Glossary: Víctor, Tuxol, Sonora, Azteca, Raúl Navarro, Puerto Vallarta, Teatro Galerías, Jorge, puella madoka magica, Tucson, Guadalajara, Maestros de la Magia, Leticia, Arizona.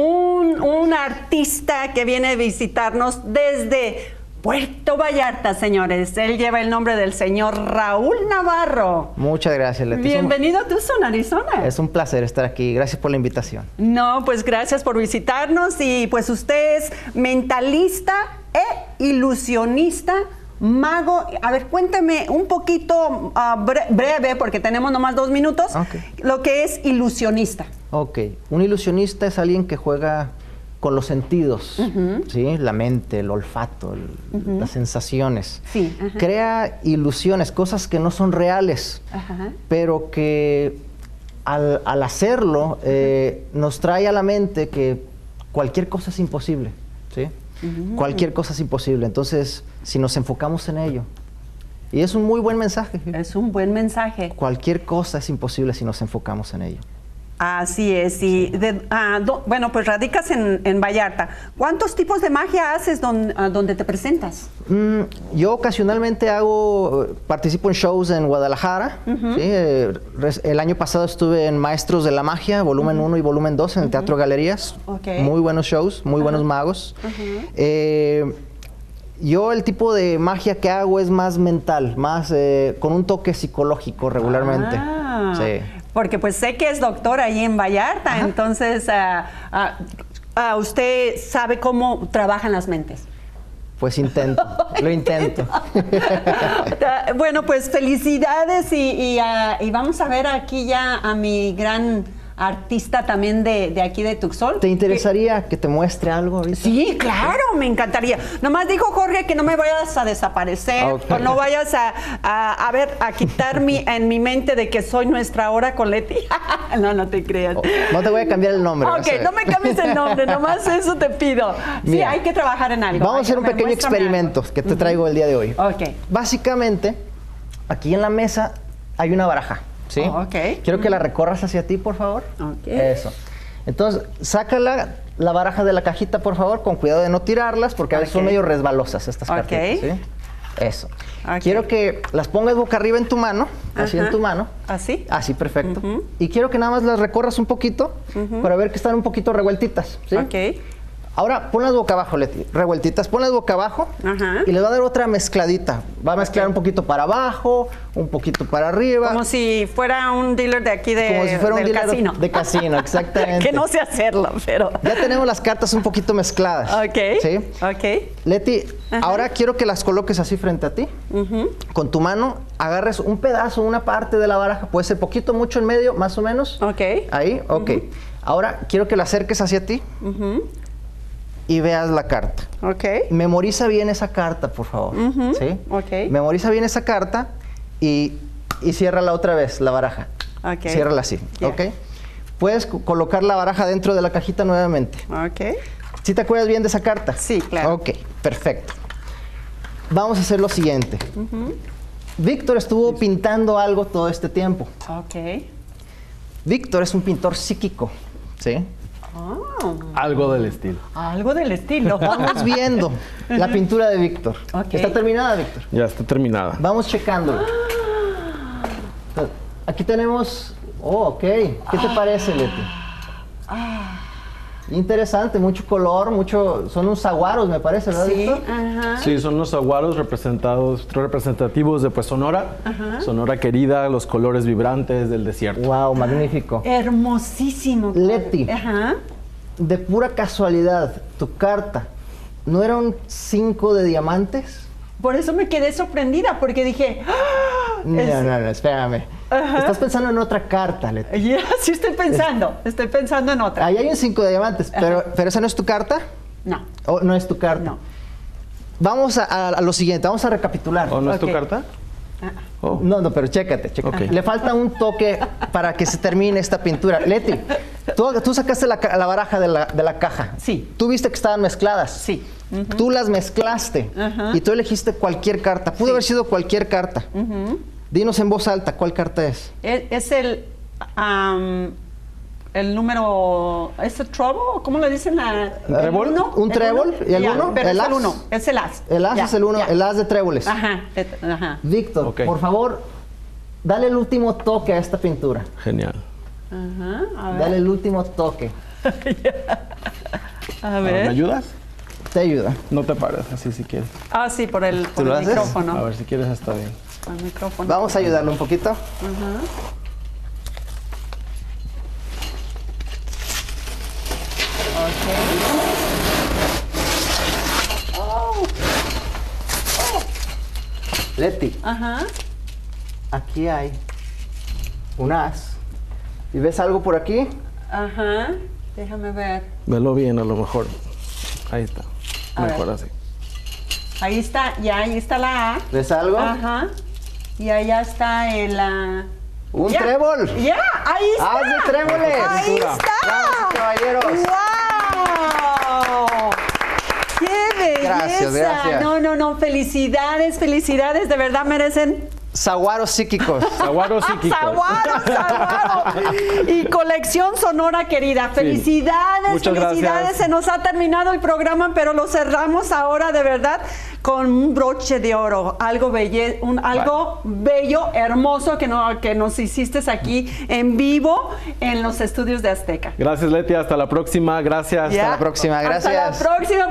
un artista que viene a visitarnos desde Puerto Vallarta, señores. Él lleva el nombre del señor Raúl Navarro. Muchas gracias, Leticia. Bienvenido a Tucson, Arizona. Es un placer estar aquí. Gracias por la invitación. No, pues gracias por visitarnos. Y pues usted es mentalista e ilusionista, mago. A ver, cuénteme un poquito breve, porque tenemos nomás 2 minutos, lo que es ilusionista. Ok. Un ilusionista es alguien que juega con los sentidos, ¿sí? La mente, el olfato, las sensaciones. Sí, crea ilusiones, cosas que no son reales, pero que al hacerlo nos trae a la mente que cualquier cosa es imposible, ¿sí? Cualquier cosa es imposible. Entonces, si nos enfocamos en ello, y es un muy buen mensaje. Es un buen mensaje. Cualquier cosa es imposible si nos enfocamos en ello. Así es, y bueno, pues radicas en Vallarta. ¿Cuántos tipos de magia haces donde te presentas? Yo ocasionalmente participo en shows en Guadalajara. ¿Sí? El año pasado estuve en Maestros de la Magia, volumen 1 y volumen 2, en el Teatro Galerías. Muy buenos shows, muy buenos magos. Yo el tipo de magia que hago es más mental, más con un toque psicológico regularmente. Sí. Porque pues sé que es doctor ahí en Vallarta, entonces ¿usted sabe cómo trabajan las mentes? Pues intento, lo intento. Bueno, pues felicidades y vamos a ver aquí ya a mi gran artista también de aquí de Tuxol. ¿Te interesaría que te muestre algo ahorita? Sí, claro, me encantaría. Nomás dijo Jorge que no me vayas a desaparecer, o no vayas a ver, a quitar en mi mente de que soy nuestra hora con Leti. No, no te creas. No te voy a cambiar el nombre. Ok, no me cambies el nombre, nomás eso te pido. Mira, sí, hay que trabajar en algo. Vamos a hacer un pequeño experimento que te traigo el día de hoy. Básicamente, aquí en la mesa hay una baraja. ¿Sí? Quiero que la recorras hacia ti, por favor. Eso. Entonces, sácala la baraja de la cajita, por favor, con cuidado de no tirarlas, porque a veces son medio resbalosas estas cartitas. ¿Sí? Eso. Quiero que las pongas boca arriba en tu mano, así en tu mano. ¿Así? Así, perfecto. Y quiero que nada más las recorras un poquito para ver que están un poquito revueltitas. ¿Sí? Ahora, ponlas boca abajo, Leti, revueltitas, ponlas boca abajo y les va a dar otra mezcladita. Va a mezclar un poquito para abajo, un poquito para arriba. Como si fuera un dealer de aquí como si fuera un dealer casino. De casino, exactamente. Que no sé hacerlo, pero... Ya tenemos las cartas un poquito mezcladas. ¿Sí? Leti, ahora quiero que las coloques así frente a ti. Con tu mano, agarres un pedazo, una parte de la baraja. Puede ser poquito, mucho, en medio, más o menos. Ahí, Ahora, quiero que la acerques hacia ti. Y veas la carta. Memoriza bien esa carta, por favor. ¿Sí? Memoriza bien esa carta y ciérrala otra vez, la baraja. Ciérrala así. Puedes colocar la baraja dentro de la cajita nuevamente. ¿Sí te acuerdas bien de esa carta? Sí, claro. Perfecto. Vamos a hacer lo siguiente. Víctor estuvo pintando algo todo este tiempo. Víctor es un pintor psíquico. ¿Sí? Oh. Algo del estilo. Algo del estilo. Vamos viendo la pintura de Víctor. ¿Está terminada, Víctor? Ya está terminada. Vamos checándolo. Aquí tenemos... ¿Qué te parece, Leti? Interesante, mucho color, mucho... Son unos saguaros, me parece, ¿verdad, Víctor? Sí, son los saguaros representativos de pues, Sonora. Sonora querida, los colores vibrantes del desierto. ¡Wow! Magnífico. Hermosísimo. Leti, de pura casualidad, tu carta, ¿no era un 5 de diamantes? Por eso me quedé sorprendida, porque dije... No, espérame. Estás pensando en otra carta, Leti. Sí, estoy pensando en otra. Ahí hay un 5 de diamantes, pero ¿esa no es tu carta? No. ¿O no es tu carta? No. Vamos a lo siguiente, vamos a recapitular. ¿O no es tu carta? No, pero chécate. Le falta un toque para que se termine esta pintura. Leti, tú sacaste la baraja de la caja. Sí. Tú viste que estaban mezcladas. Sí. Tú las mezclaste y tú elegiste cualquier carta. Pudo haber sido cualquier carta. Dinos en voz alta, ¿cuál carta es? Es el número... ¿Es el trouble? ¿Cómo le dicen? ¿Un trébol? ¿Y el uno? El uno. Es el as. El as es el uno, el as de tréboles. Víctor, por favor, dale el último toque a esta pintura. Genial. A ver. Dale el último toque. A ver. ¿Me ayudas? Te ayuda. No te paras, así si quieres. Ah, sí, por el micrófono. A ver, si quieres está bien. El micrófono. Vamos a ayudarle un poquito. Ajá. Ok. Oh. Oh. Leti. Ajá. Aquí hay un as. ¿Y ves algo por aquí? Ajá. Déjame ver. Velo bien, a lo mejor. Ahí está. Mejor así. Ahí está, ya, ahí está la A. ¿Ves algo? Ajá. Y allá está el... ¡Un trébol! ¡Ya! Yeah, ¡ahí está! ¡Haz de tréboles! ¡Ahí está! ¡Vamos, caballeros! ¡Wow! ¡Qué belleza! Gracias, gracias. No, no, no. Felicidades, felicidades. De verdad merecen... Saguaros psíquicos. Saguaros psíquicos. Saguaros, saguaros. Y colección sonora, querida. Felicidades, sí. Felicidades. Se nos ha terminado el programa, pero lo cerramos ahora de verdad con un broche de oro. Algo, algo bello, hermoso que nos hiciste aquí en vivo en los estudios de Azteca. Gracias, Leti. Hasta la próxima. Gracias. Yeah. Hasta la próxima. Gracias. Hasta la próxima.